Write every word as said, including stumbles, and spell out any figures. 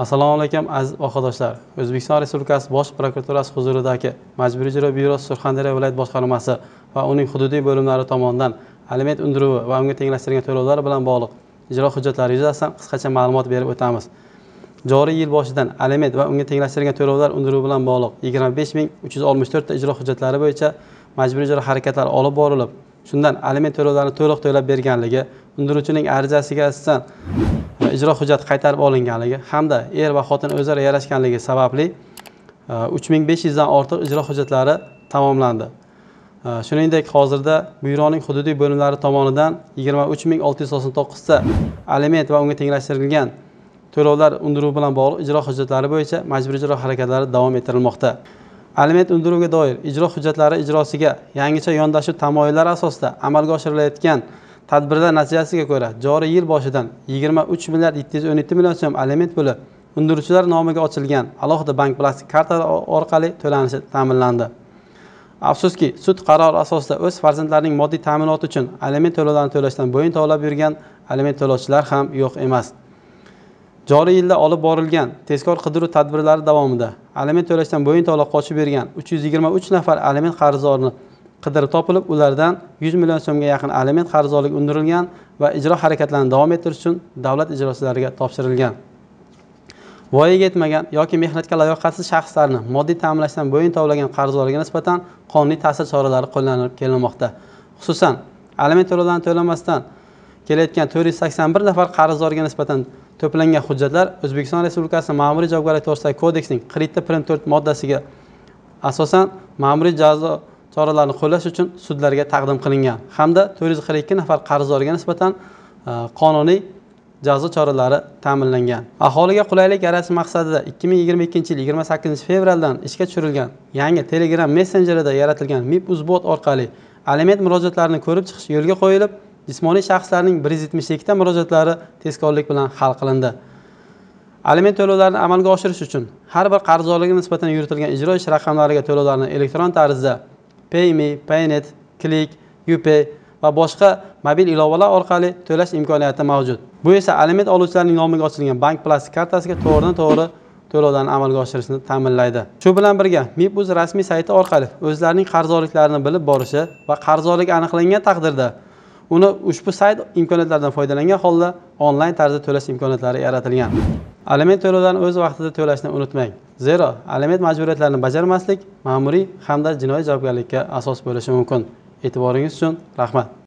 Assalomu alaykum aziz o'quvchilar. O'zbekiston Respublikasi Bosh Prokuraturasi huzuridagi Majburiy ijro byurosi Surxondaryo viloyat boshqarmasi va uning hududiy bo'limlari tomonidan aliment undiruvi va unga tenglashtirilgan to'lovlar bilan bog'liq ijro hujjatlari yuzasidan qisqacha ma'lumot berib o'tamiz. Joriy yil boshidan aliment va unga tenglashtirilgan to'lovlar undiruvi bilan bog'liq yigirma besh ming uch yuz oltmish to'rt ta ijro hujjatlari bo'yicha majburiy ijro harakatlari olib borilib, shundan aliment to'lovlarini to'liq to'lab berganligi, undiruvchining arizasiga asosan ijro hujjati qaytarib olinganligi hamda er va xotin o'zaro yarashganligi sababli uch ming besh yuz dan ortiq ijro hujjatlari tamomlandi. Shuningdek, hozirda byuroning hududiy bo'limlari tomonidan yigirma uch ming olti yuz to'qson to'qqiz ta aliment va unga tenglashtirilgan to'lovlar undiruvi bilan bog'liq ijro hujjatlari bo'yicha majburiy ijro harakatlari davom ettirilmoqda. Aliment undiruviga doir ijro hujjatlari ijrosiga yangicha yondashuv tamoyillari asosida amalga oshirilayotgan tadbirlar natijasiga ko'ra joriy yil boshidan yigirma uch milliard yetti yuz o'n yetti million so'm aliment puli undiruvchilar nomiga ochilgan alohida bank plastik kartalar orqali to'lanishi ta'minlandi. Afsuski, sud qarori asosida o'z farzandlarining moddiy ta'minoti uchun aliment to'lovlarini to'lashdan bo'yin tovlab yurgan aliment to'lovchilar ham yo'q emas. Joriy yilda olib borilgan tezkor qidiruv tadbirlari davomida aliment to'lashdan bo'yin tovlab qochib yurgan uch yuz yigirma uch nafar aliment qarzdorni qidirib topilib, ulardan yuz million so'mga yaqin aliment qarzdorligi undirilgan va ijro harakatlarini davom ettirish uchun davlat ijrochilariga topshirilgan. Voyaga yetmagan yoki mehnatga layoqatsiz shaxslarni moddiy ta'minlashdan bo'yin tovlagan qarzdorlarga nisbatan qonuniy ta'sir choralari qo'llanilib kelinmoqda. Xususan, aliment to'lovlarini to'lamasdan kelayotgan to'rt yuz sakson bir nafar qarzdorga nisbatan to'plangan hujjatlar O'zbekiston Respublikasi Ma'muriy javobgarlik to'g'risidagi kodeksining qirq yetti nuqta to'rt moddasiga asosan ma'muriy jazo choralarni qo'llash uchun sudlarga taqdim qilingan hamda to'rt yuz qirq ikki nafar qarzdorga nisbatan qonuniy jazo choralari ta'minlangan. Aholiga qulaylik yaratish maqsadida ikki ming yigirma ikkinchi yil yigirma sakkizinchi fevraldan ishga tushirilgan yangi Telegram messenjerida yaratilgan MipUzbot orqali aliment murojaatlarini ko'rib chiqish yo'lga qo'yilib, jismoniy shaxslarning bir yuz yetmish ikki ta murojaatlari tezkorlik bilan hal qilindi. Aliment to'lovlarini amalga oshirish uchun har bir qarzdorga nisbatan yuritilgan ijro ish raqamlariga to'lovlarni elektron tarzda Payme, Paynet, Click, UPay va boshqa mobil ilovalar orqali to'lash imkoniyati mavjud. Bu esa aliment oluvchilarning nomiga ochilgan bank plastik kartasiga to'g'ridan-to'g'ri to'lovlarni amalga oshirishni ta'minlaydi. Shu bilan birga MipUz rasmiy sayti orqali o'zlarining qarzdorliklarini bilib borishi va qarzdorlik aniqlangan taqdirda uni ushbu sayt imkoniyatlaridan foydalangan holda onlayn tarzda to'lash imkoniyatlari yaratilgan. Aliment to'lovlarini o'z vaqtida to'lashni unutmang. Zero, aliment majburiyatlarini bajarmaslik ma'muriy hamda jinoiy javobgarlikka asos bo'lishi mumkin. E'tiboringiz uchun rahmat.